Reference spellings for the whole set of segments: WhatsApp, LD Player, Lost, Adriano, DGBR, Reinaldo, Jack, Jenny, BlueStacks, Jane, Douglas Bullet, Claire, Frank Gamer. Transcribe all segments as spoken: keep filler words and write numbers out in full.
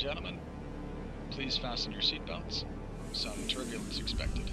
Gentlemen, please fasten your seatbelts. Some turbulence expected.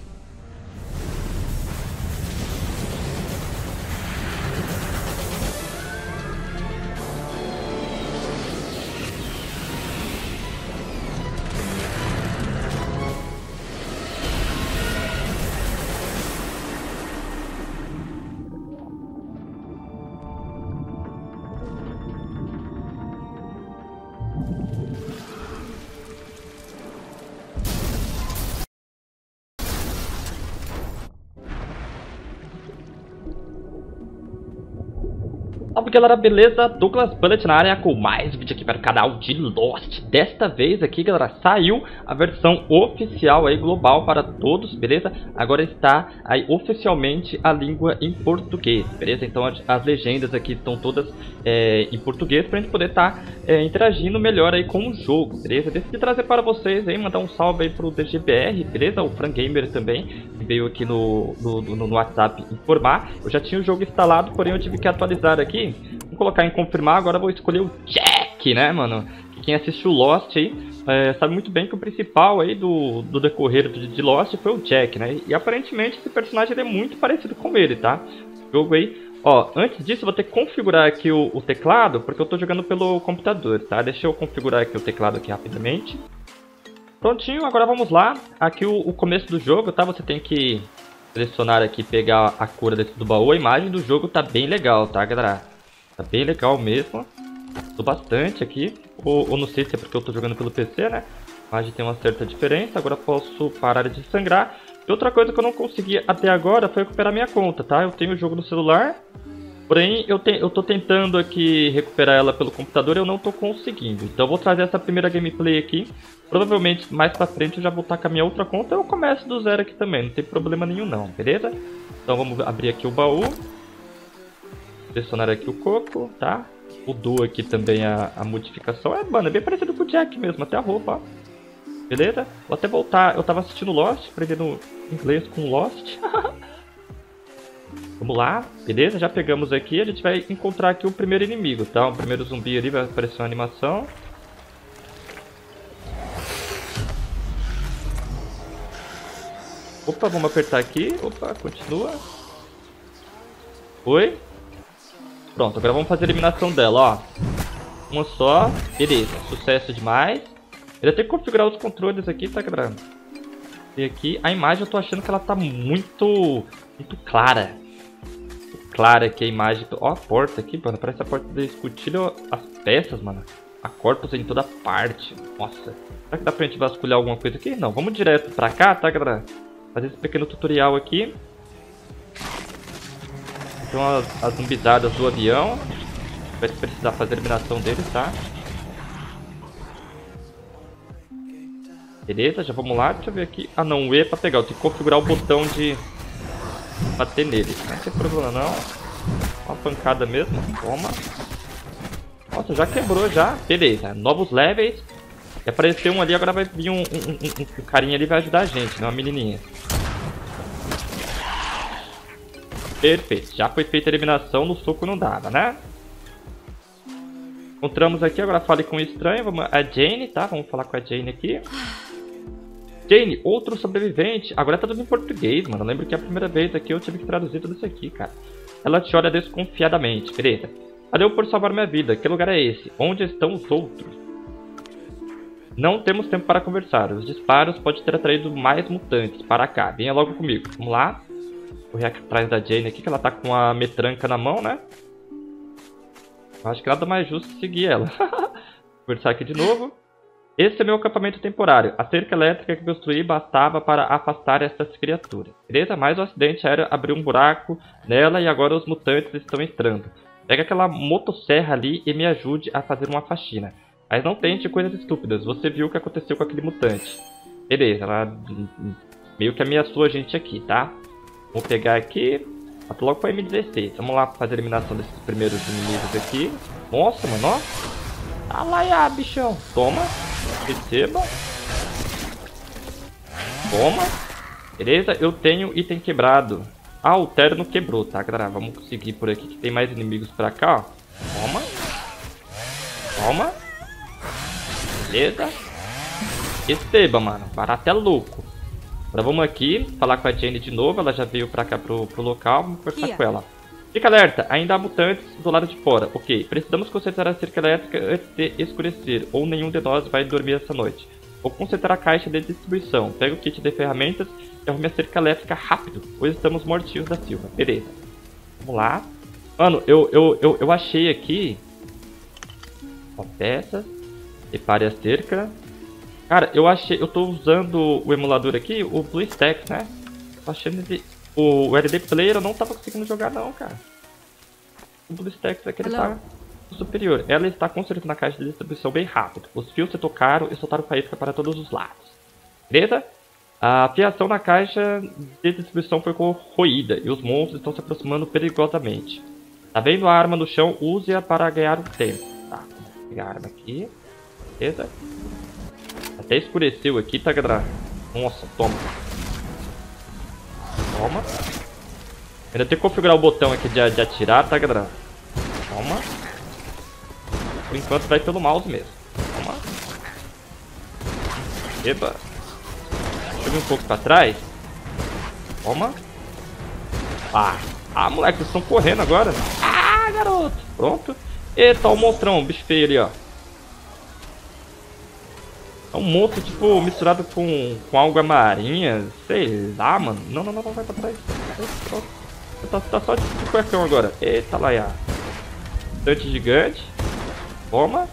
Salve galera, beleza? Douglas Bullet na área com mais vídeo aqui para o canal de Lost. Desta vez aqui galera, saiu a versão oficial aí global para todos, beleza? Agora está aí oficialmente a língua em português, beleza? Então as legendas aqui estão todas é, em português para a gente poder estar tá, é, interagindo melhor aí com o jogo, beleza? Decidi trazer para vocês aí, mandar um salve aí para o D G B R, beleza? O Frank Gamer também veio aqui no, no, no, no WhatsApp informar. Eu já tinha o jogo instalado, porém eu tive que atualizar aqui. Vou colocar em confirmar, agora vou escolher o Jack, né, mano? Quem assistiu Lost aí é, sabe muito bem que o principal aí do, do decorrer de, de Lost foi o Jack, né? E aparentemente esse personagem ele é muito parecido com ele, tá? O jogo aí... Ó, antes disso eu vou ter que configurar aqui o, o teclado, porque eu tô jogando pelo computador, tá? Deixa eu configurar aqui o teclado aqui rapidamente. Prontinho, agora vamos lá. Aqui o, o começo do jogo, tá? Você tem que selecionar aqui, pegar a cor dentro do baú. A imagem do jogo tá bem legal, tá, galera? Tá bem legal mesmo, tô bastante aqui, ou, ou não sei se é porque eu tô jogando pelo P C, né? Mas tem uma certa diferença, agora posso parar de sangrar. E outra coisa que eu não consegui até agora foi recuperar minha conta, tá? Eu tenho o jogo no celular, porém eu, te, eu tô tentando aqui recuperar ela pelo computador e eu não tô conseguindo. Então eu vou trazer essa primeira gameplay aqui, provavelmente mais pra frente eu já vou estar com a minha outra conta. Eu começo do zero aqui também, não tem problema nenhum não, beleza? Então vamos abrir aqui o baú. Selecionar aqui o coco, tá? Mudou aqui também a, a modificação. É, mano, é bem parecido com o Jack mesmo, até a roupa, ó. Beleza? Vou até voltar. Eu tava assistindo Lost, aprendendo inglês com Lost. Vamos lá, beleza? Já pegamos aqui. A gente vai encontrar aqui o primeiro inimigo, tá? O primeiro zumbi ali, vai aparecer uma animação. Opa, vamos apertar aqui. Opa, continua. Oi? Pronto, agora vamos fazer a eliminação dela, ó. Uma só, beleza, sucesso demais. Eu tenho que configurar os controles aqui, tá, galera? E aqui, a imagem eu tô achando que ela tá muito, muito clara. Muito clara aqui a imagem. Ó a porta aqui, mano, parece a porta da escotilha, as peças, mano. A corpus em toda parte, nossa. Será que dá pra gente vasculhar alguma coisa aqui? Não, vamos direto pra cá, tá, galera? Fazer esse pequeno tutorial aqui. Então as, as zumbizadas do avião. Vai precisar fazer a eliminação deles, tá? Beleza, já vamos lá. Deixa eu ver aqui. Ah não, o E é pra pegar. Eu tenho que configurar o botão de bater nele. Não tem problema não. Uma pancada mesmo. Toma. Nossa, já quebrou já. Beleza, novos levels. E apareceu um ali, agora vai vir um, um, um, um carinha ali e vai ajudar a gente, né? Uma menininha. Perfeito, já foi feita a eliminação, no soco não dava, né? Encontramos aqui, agora fale com o estranho, vamos... a Jane, tá? Vamos falar com a Jane aqui. Jane, outro sobrevivente. Agora tá tudo em português, mano. Eu lembro que a primeira vez aqui eu tive que traduzir tudo isso aqui, cara. Ela te olha desconfiadamente, beleza. Valeu por salvar minha vida, que lugar é esse? Onde estão os outros? Não temos tempo para conversar, os disparos podem ter atraído mais mutantes para cá. Venha logo comigo, vamos lá. Correr atrás da Jane aqui, que ela tá com a metranca na mão, né? Acho que nada mais justo seguir ela. Conversar aqui de novo. Esse é meu acampamento temporário. A cerca elétrica que construí bastava para afastar essas criaturas. Beleza? Mas o acidente aéreo abriu um buraco nela e agora os mutantes estão entrando. Pega aquela motosserra ali e me ajude a fazer uma faxina. Mas não tente coisas estúpidas. Você viu o que aconteceu com aquele mutante. Beleza, ela meio que ameaçou a gente aqui, tá? Vou pegar aqui, até logo para M dezesseis. Vamos lá fazer a eliminação desses primeiros inimigos aqui. Nossa, mano, ó. Ah lá, ah, bichão. Toma. Receba. Toma. Beleza, eu tenho item quebrado. Ah, o terno quebrou, tá, galera? Vamos seguir por aqui, que tem mais inimigos pra cá, ó. Toma. Toma. beleza? Esteba, mano. Barato é louco. Agora vamos aqui falar com a Jenny de novo. Ela já veio pra cá pro, pro local. Vamos conversar yeah. com ela. Fica alerta. Ainda há mutantes do lado de fora. Ok. Precisamos concentrar a cerca elétrica antes de escurecer. Ou nenhum de nós vai dormir essa noite. Vou concentrar a caixa de distribuição. Pega o kit de ferramentas e arrume a cerca elétrica rápido. Pois estamos mortinhos da Silva. Beleza. Vamos lá. Mano, eu, eu, eu, eu achei aqui... Ó, peças. Repare a cerca. Cara, eu achei, eu tô usando o emulador aqui, o BlueStacks, né? Tô achando ele... O, o L D Player eu não tava conseguindo jogar não, cara. O BlueStacks aqui ele tá superior. Ela está consertando a caixa de distribuição bem rápido. Os fios se tocaram e soltaram faísca para todos os lados. Beleza? A fiação na caixa de distribuição foi corroída e os monstros estão se aproximando perigosamente. Tá vendo a arma no chão? Use-a para ganhar um tempo. Tá, vou pegar a arma aqui. Beleza? Até escureceu aqui, tá, galera? Nossa, toma. Toma. Ainda tem que configurar o botão aqui de, de atirar, tá, galera? Toma. Por enquanto vai pelo mouse mesmo. Toma. Eba. Deixa eu vir um pouco pra trás. Toma. Ah, ah moleque, eles estão correndo agora. Ah, garoto. Pronto. Eita, o monstrão, o bicho feio ali, ó. É um monstro, tipo, misturado com, com alga marinha, sei lá, mano. Não, não, não, não vai pra trás. Tá, tá só de cuecão agora. Eita, laia. Dante gigante. Toma.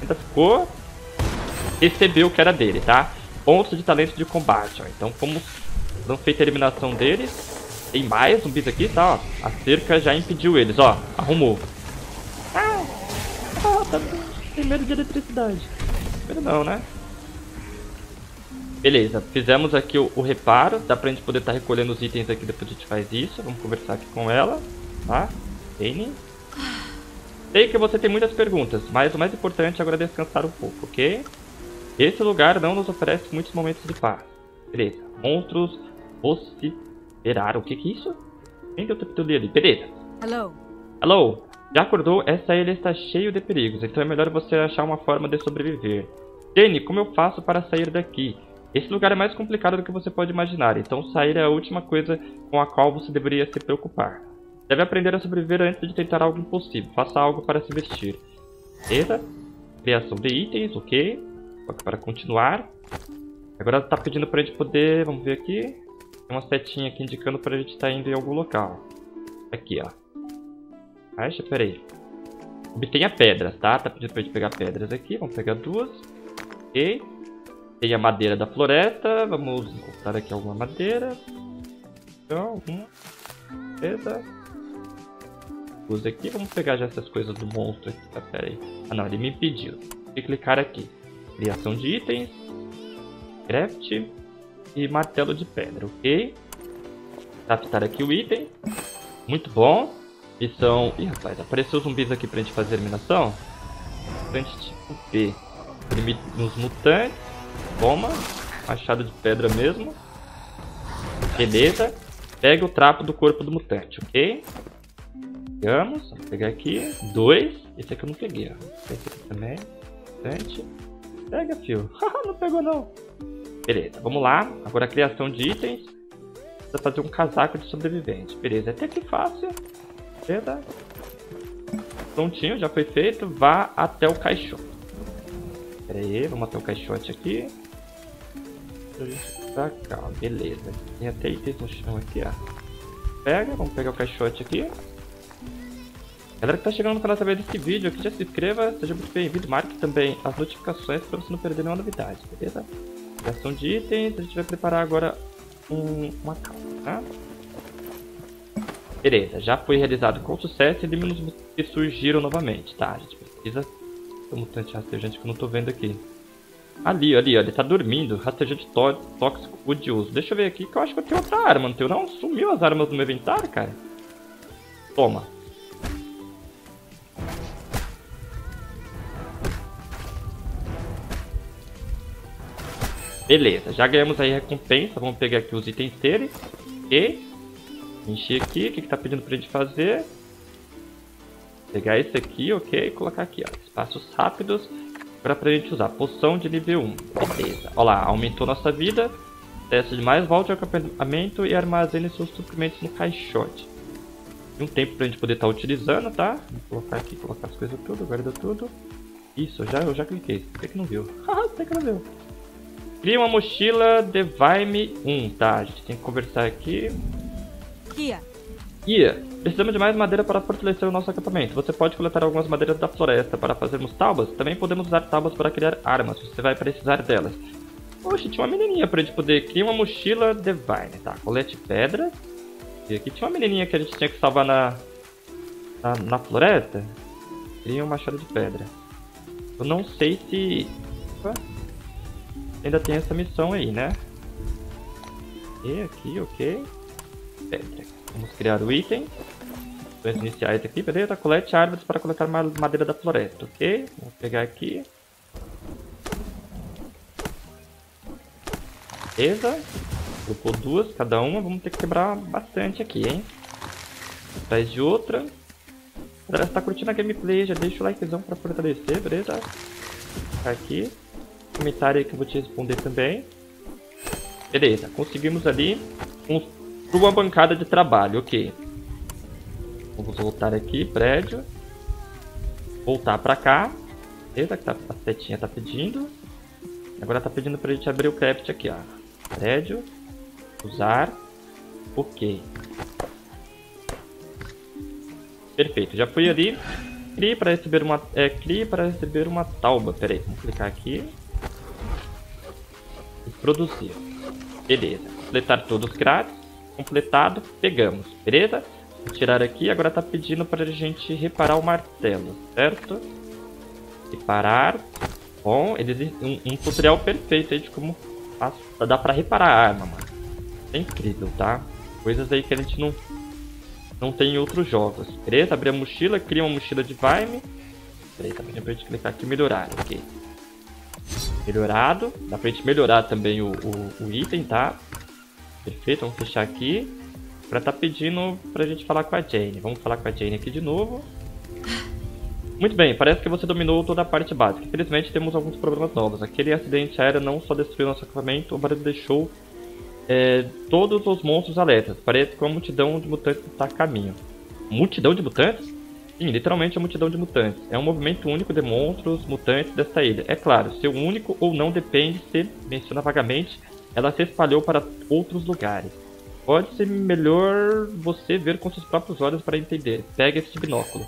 Ainda ficou. Recebeu o que era dele, tá? Pontos de talento de combate, ó. Então, como não feita a eliminação deles, tem mais zumbis aqui, tá? Ó. A cerca já impediu eles, ó. Arrumou. Ah, ah tá tem medo de eletricidade. Não, né? Beleza, fizemos aqui o, o reparo. Dá pra gente poder estar tá recolhendo os itens aqui depois que a gente faz isso. Vamos conversar aqui com ela, tá? Jane. Sei que você tem muitas perguntas, mas o mais importante agora é descansar um pouco, ok? Esse lugar não nos oferece muitos momentos de paz. Beleza, monstros vociferaram. O que que é isso? Nem deu tempo de eu ler ali. Beleza. Hello. Hello. Já acordou? Essa ilha está cheia de perigos, então é melhor você achar uma forma de sobreviver. Jenny, como eu faço para sair daqui? Esse lugar é mais complicado do que você pode imaginar, então sair é a última coisa com a qual você deveria se preocupar. Deve aprender a sobreviver antes de tentar algo impossível. Faça algo para se vestir. Beleza? Criação de itens, ok. Para continuar. Agora está pedindo para a gente poder... Vamos ver aqui. Tem uma setinha aqui indicando para a gente estar indo em algum local. Aqui, ó. Caixa, peraí. Obtenha pedras, tá? Tá pedindo pra gente pegar pedras aqui. Vamos pegar duas. Ok. Tem a madeira da floresta. Vamos encontrar aqui alguma madeira. Então, alguma. Beleza. Usa aqui. Vamos pegar já essas coisas do monstro aqui. Tá, peraí. Ah, não. Ele me impediu. Tem que clicar aqui. Criação de itens. Craft. E martelo de pedra, ok? Captar aqui o item. Muito bom. E são... Ih, rapaz, apareceu zumbis aqui pra gente fazer eliminação. Mutante tipo B. Prime... Nos mutantes. Toma. Machado de pedra mesmo. Beleza. Pega o trapo do corpo do mutante, ok? Pegamos. Vamos pegar aqui. Dois. Esse aqui eu não peguei, ó. Esse aqui também. Mutante. Pega, fio. Não pegou, não. Beleza, vamos lá. Agora a criação de itens. Precisa fazer um casaco de sobrevivente. Beleza, até que fácil. Beleza. Prontinho, já foi feito. Vá até o caixote. Pera aí, vamos até o caixote aqui. Pra cá, beleza. Tem até itens no chão aqui, ó. Pega, vamos pegar o caixote aqui. Galera que tá chegando no canal através desse vídeo aqui, já se inscreva. Seja muito bem-vindo. Marque também as notificações pra você não perder nenhuma novidade, beleza? Criação de itens. A gente vai preparar agora um, uma calça, tá? Beleza, já foi realizado com sucesso e elimina os mutantes que surgiram novamente. Tá, a gente precisa... Tem um mutante rastejante que eu não tô vendo aqui. Ali, ali, ó, ele tá dormindo. Rastejante tó tóxico odioso. Deixa eu ver aqui que eu acho que eu tenho outra arma, não tenho não? Sumiu as armas do meu inventário, cara. Toma. Beleza, já ganhamos aí a recompensa. Vamos pegar aqui os itens dele. E... Encher aqui, o que que tá pedindo pra gente fazer? Pegar esse aqui, ok, e colocar aqui, ó. Espaços rápidos. Pra, pra gente usar. Poção de nível um. Beleza. Olha lá, aumentou nossa vida. Teste de mais, volte ao acampamento e armazene seus suprimentos no caixote. Um tempo pra gente poder estar tá utilizando, tá? Vou colocar aqui, colocar as coisas tudo, guarda tudo. Isso, já, eu já cliquei. Por que não viu? Por que não viu? Cria uma mochila de Vime um, tá? A gente tem que conversar aqui. Kia. Kia. Precisamos de mais madeira para fortalecer o nosso acampamento. Você pode coletar algumas madeiras da floresta para fazermos tábuas. Também podemos usar tábuas para criar armas. Você vai precisar delas. Poxa, tinha uma menininha para a gente poder criar uma mochila de Vine, tá? Colete pedras. E aqui tinha uma menininha que a gente tinha que salvar na, na, na floresta. Cria um machado de pedra. Eu não sei se... Opa. Ainda tem essa missão aí, né? E aqui, ok. Pedra. Vamos criar o item. Os iniciais aqui, beleza? Colete árvores para coletar madeira da floresta, ok? Vamos pegar aqui. Beleza. Colocou duas, cada uma. Vamos ter que quebrar bastante aqui, hein? Atrás de outra. Galera, se tá curtindo a gameplay, já deixa o likezão pra fortalecer, beleza? Aqui. Comentário aí que eu vou te responder também. Beleza, conseguimos ali uma bancada de trabalho, ok. Vamos voltar aqui, prédio. Voltar pra cá. Beleza, que tá, a setinha tá pedindo. Agora tá pedindo pra gente abrir o craft aqui, ó. Prédio. Usar. Ok. Perfeito, já fui ali. Crie para receber uma... É, crie para receber uma tauba. Pera aí, vamos clicar aqui. Produzir. Beleza. Completar todos grátis. Completado. Pegamos. Beleza? Vou tirar aqui. Agora tá pedindo para a gente reparar o martelo. Certo? Reparar. Bom, eles um, um tutorial perfeito aí de como ah, dá para reparar a arma, mano. É incrível, tá? Coisas aí que a gente não, não tem em outros jogos. Beleza? Abrir a mochila. Cria uma mochila de Vime. Peraí, tá pedindo para a gente clicar aqui e melhorar. Ok. Melhorado, dá pra gente melhorar também o, o, o item, tá? Perfeito, vamos fechar aqui. Pra tá pedindo pra gente falar com a Jane. Vamos falar com a Jane aqui de novo. Muito bem, parece que você dominou toda a parte básica. Infelizmente temos alguns problemas novos. Aquele acidente aéreo não só destruiu nosso acampamento, o barulho deixou é, todos os monstros alertas. Parece que uma multidão de mutantes está a caminho. Multidão de mutantes? Sim, literalmente a multidão de mutantes. É um movimento único de monstros mutantes desta ilha. É claro, seu único ou não depende se, menciona vagamente, ela se espalhou para outros lugares. Pode ser melhor você ver com seus próprios olhos para entender. Pega esse binóculo.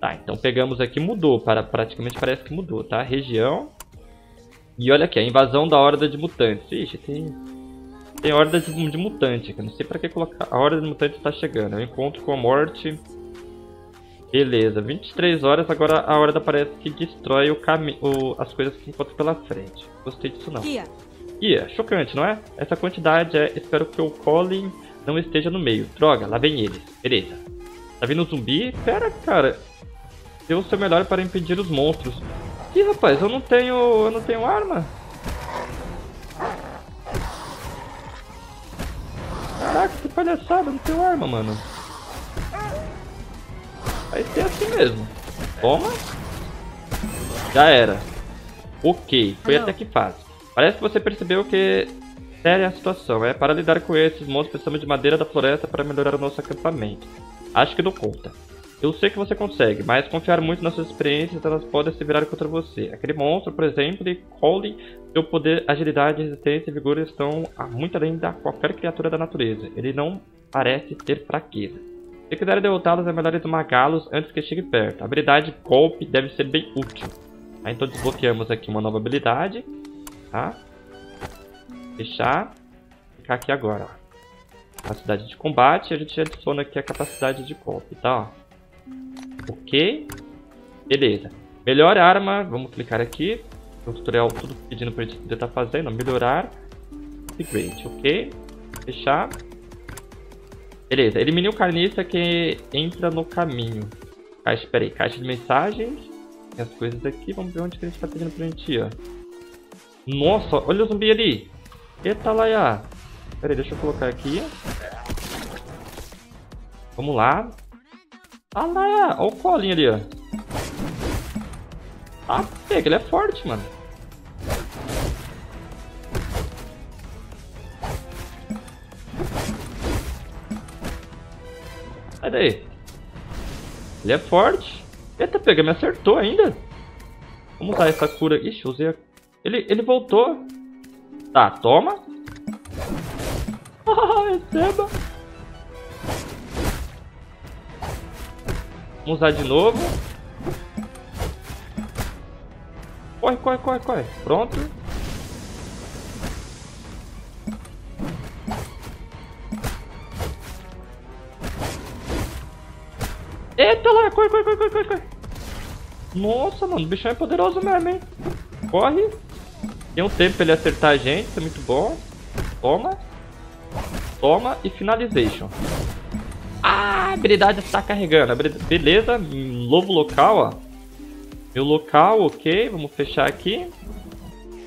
Tá, então pegamos aqui, mudou. Para, praticamente parece que mudou, tá? Região. E olha aqui, a invasão da horda de mutantes. Ixi, tem, tem horda de, de mutante aqui. Não sei para que colocar. A horda de mutantes está chegando. Eu encontro com a morte... Beleza, vinte e três horas, agora a horda parece que destrói o cami o, as coisas que encontra pela frente. Gostei disso não. Ia. Ia, chocante, não é? Essa quantidade é... Espero que o Colin não esteja no meio. Droga, lá vem eles. Beleza. Tá vindo um zumbi? Pera, cara. Dê o seu melhor para impedir os monstros. Ih, rapaz, eu não tenho... Eu não tenho arma. Caraca, que palhaçada, eu não tenho arma, mano. Vai ser assim mesmo. Toma. Já era. Ok, foi até que fácil. Parece que você percebeu que séria a situação. É para lidar com esses monstros, precisamos de madeira da floresta para melhorar o nosso acampamento. Acho que dou conta. Eu sei que você consegue, mas confiar muito nas suas experiências, elas podem se virar contra você. Aquele monstro, por exemplo, e Colin, seu poder, agilidade, resistência e vigor estão muito além de qualquer criatura da natureza. Ele não parece ter fraqueza. Se quiser derrotá-los, é melhor esmagá-los antes que chegue perto. A habilidade golpe deve ser bem útil. Tá, então desbloqueamos aqui uma nova habilidade. Tá? Fechar. Ficar aqui agora. Ó. Capacidade de combate. A gente adiciona aqui a capacidade de golpe. Tá? Ó. Ok. Beleza. Melhor arma. Vamos clicar aqui. O tutorial tudo pedindo pra gente poder estar fazendo. Melhorar. Upgrade. Ok. Fechar. Beleza, elimine o carniça que entra no caminho. Caixa, peraí, caixa de mensagens. Tem as coisas aqui, vamos ver onde que a gente tá pedindo pra gente ir, ó. Nossa, olha o zumbi ali. Eita laia. Peraí, deixa eu colocar aqui. Vamos lá. Ah laia, olha o Colin ali, ó. Ah, é que ele é forte, mano. Sai daí. Ele é forte. Eita, pega, me acertou ainda. Vamos usar essa cura. Ixi, eu usei a... Ele, ele voltou. Tá, toma. Ah, receba. Vamos usar de novo. Corre, corre, corre, corre. Pronto. Eita lá, corre, corre, corre, corre, corre. Nossa, mano, o bichão é poderoso mesmo, hein. Corre. Tem um tempo pra ele acertar a gente, isso é muito bom. Toma. Toma e finalization. Ah, a habilidade está carregando. Beleza, novo local, ó. Meu local, ok. Vamos fechar aqui.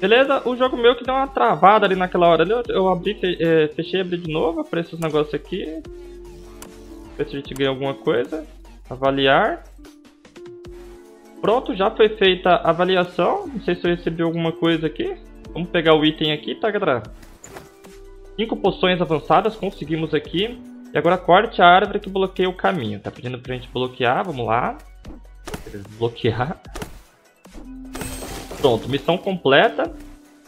Beleza, o jogo meu que deu uma travada ali naquela hora. Eu, eu abri, fechei, abri de novo. Apareceu os negócios aqui. Ver se a gente ganha alguma coisa. Avaliar. Pronto, já foi feita a avaliação. Não sei se eu recebi alguma coisa aqui. Vamos pegar o item aqui, tá, galera? Cinco poções avançadas, conseguimos aqui. E agora corte a árvore que bloqueia o caminho. Tá pedindo pra gente bloquear, vamos lá. Bloquear. Pronto, missão completa.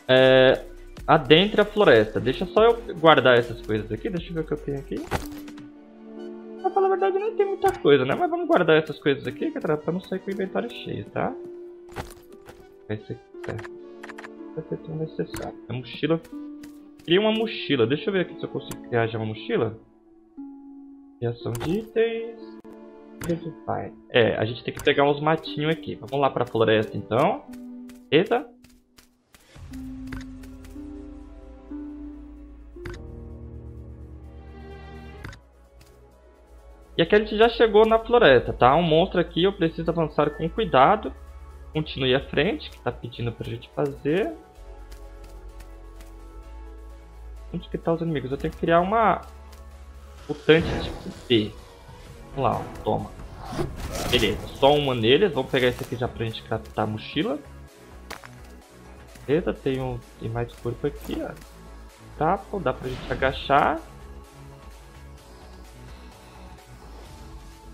É... Adentre a floresta. Deixa só eu guardar essas coisas aqui. Deixa eu ver o que eu tenho aqui. Pra falar a verdade, não tem muita coisa, né? Mas vamos guardar essas coisas aqui, que pra não sair com o inventário cheio, tá? Esse aqui é tão necessário. A mochila... Criei uma mochila. Deixa eu ver aqui se eu consigo criar já uma mochila. Criação de itens... É, a gente tem que pegar uns matinhos aqui. Vamos lá pra floresta, então. Eita. E aqui a gente já chegou na floresta, tá? Um monstro aqui, eu preciso avançar com cuidado. Continue à frente, que tá pedindo pra gente fazer. Onde que tá os inimigos? Eu tenho que criar uma... mutante tipo B. Vamos lá, ó. Toma. Beleza, só uma neles. Vamos pegar esse aqui já pra gente craftar a mochila. Beleza, tem, um... tem mais corpo aqui, ó. Tá, pô, dá pra gente agachar.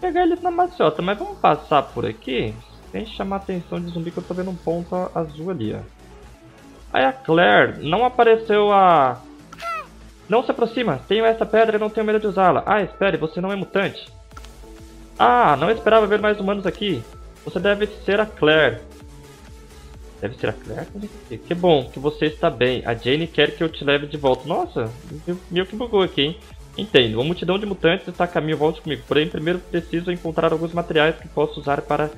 Pegar eles na maciota, mas vamos passar por aqui sem chamar a atenção de zumbi, que eu tô vendo um ponto azul ali, ó. Aí a Claire não apareceu a... Não se aproxima, tenho essa pedra e não tenho medo de usá-la. Ah, espere, você não é mutante. Ah, não esperava ver mais humanos aqui. Você deve ser a Claire. Deve ser a Claire? Que bom que você está bem. A Jane quer que eu te leve de volta. Nossa, meio que bugou aqui, hein. Entendo, uma multidão de mutantes está a caminho, volte comigo. Porém, primeiro preciso encontrar alguns materiais que posso usar para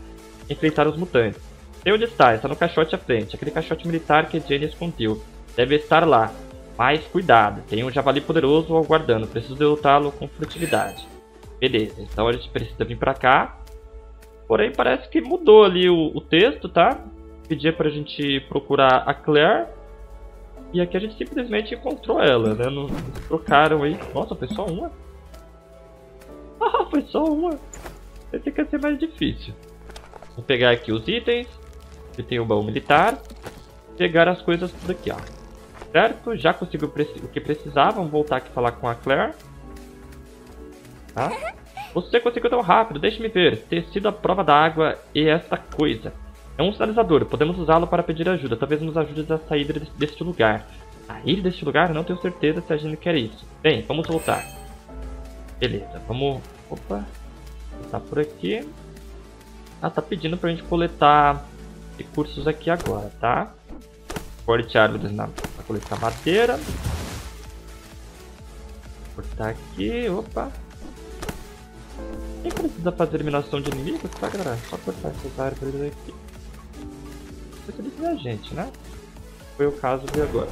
enfrentar os mutantes. Sei onde está, está no caixote à frente. Aquele caixote militar que Jenny escondeu. Deve estar lá. Mas cuidado, tem um javali poderoso aguardando. Preciso derrotá-lo com furtividade. Beleza, então a gente precisa vir para cá. Porém, parece que mudou ali o, o texto, tá? Pedia pra gente procurar a Claire. E aqui a gente simplesmente encontrou ela, né? Nos trocaram aí. Nossa, foi só uma? Ah, foi só uma. Esse quer ser mais difícil. Vou pegar aqui os itens. Aqui tem o baú militar. Pegar as coisas tudo aqui, ó. Certo? Já consegui o que precisava. Vamos voltar aqui falar com a Claire. Tá? Você conseguiu tão rápido, deixe-me ver. Tecido à prova da água e essa coisa. É um sinalizador, podemos usá-lo para pedir ajuda. Talvez nos ajude a sair deste lugar. Sair deste lugar? Não tenho certeza se a gente quer isso. Bem, vamos voltar. Beleza, vamos... Opa. Tá por aqui. Ah, tá pedindo pra gente coletar recursos aqui agora, tá? Corte árvores na... pra coletar madeira. Cortar aqui, opa. Nem precisa fazer eliminação de inimigos, tá, galera? Só cortar essas árvores aqui. Isso é gente, né? Foi o caso de agora.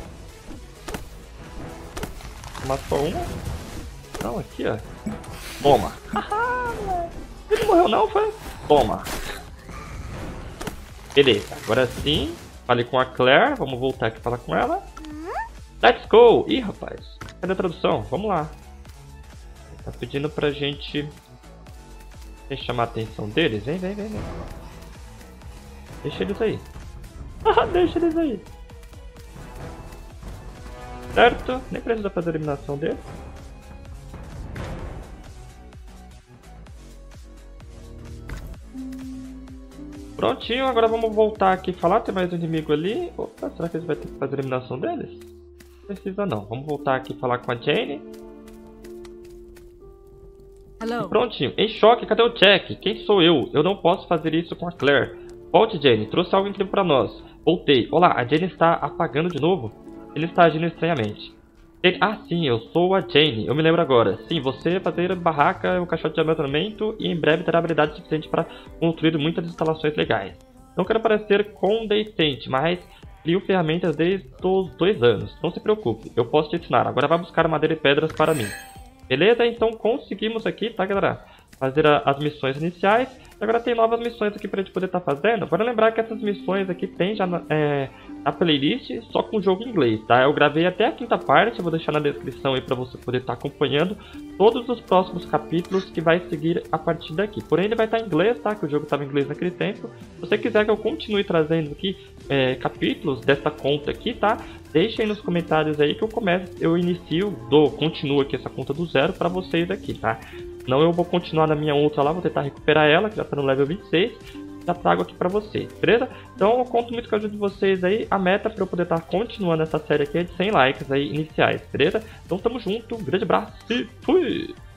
Matou uma. Não, aqui, ó. Toma. Ele morreu não, foi? Toma. Beleza, agora sim. Falei com a Claire. Vamos voltar aqui e falar com ela. Let's go! Ih, rapaz. Cadê a tradução? Vamos lá. Ele tá pedindo pra gente... Tem que chamar a atenção deles. Vem, vem, vem, vem. Deixa eles aí. Deixa eles aí. Certo. Nem precisa fazer a eliminação deles. Prontinho, agora vamos voltar aqui e falar. Tem mais um inimigo ali. Opa, será que eles vão ter que fazer a eliminação deles? Não precisa não. Vamos voltar aqui e falar com a Jane. E prontinho. Em choque, cadê o Jack? Quem sou eu? Eu não posso fazer isso com a Claire. Volte, Jane. Trouxe algo incrível pra nós. Voltei. Olá, a Jane está apagando de novo? Ele está agindo estranhamente. Jane... Ah, sim, eu sou a Jane. Eu me lembro agora. Sim, você vai fazer barraca, um caixote de armazenamento e em breve terá habilidade suficiente para construir muitas instalações legais. Não quero parecer condescendente, mas crio ferramentas desde os dois anos. Não se preocupe, eu posso te ensinar. Agora vai buscar madeira e pedras para mim. Beleza? Então conseguimos aqui, tá, galera? Fazer a, as missões iniciais. Agora tem novas missões aqui pra gente poder estar tá fazendo. Bora lembrar que essas missões aqui tem já na, é, na playlist, só com o jogo em inglês, tá? Eu gravei até a quinta parte, eu vou deixar na descrição aí pra você poder estar tá acompanhando todos os próximos capítulos que vai seguir a partir daqui. Porém ele vai estar tá em inglês, tá? Que o jogo estava em inglês naquele tempo. Se você quiser que eu continue trazendo aqui é, capítulos dessa conta aqui, tá? Deixem nos comentários aí que eu começo, eu inicio, dou, continuo aqui essa conta do zero pra vocês aqui, tá? Não, eu vou continuar na minha outra lá, vou tentar recuperar ela, que já tá no level vinte e seis. Já trago aqui pra vocês, beleza? Então eu conto muito com a ajuda de vocês aí. A meta pra eu poder estar continuando essa série aqui é de cem likes aí iniciais, beleza? Então tamo junto, um grande abraço e fui!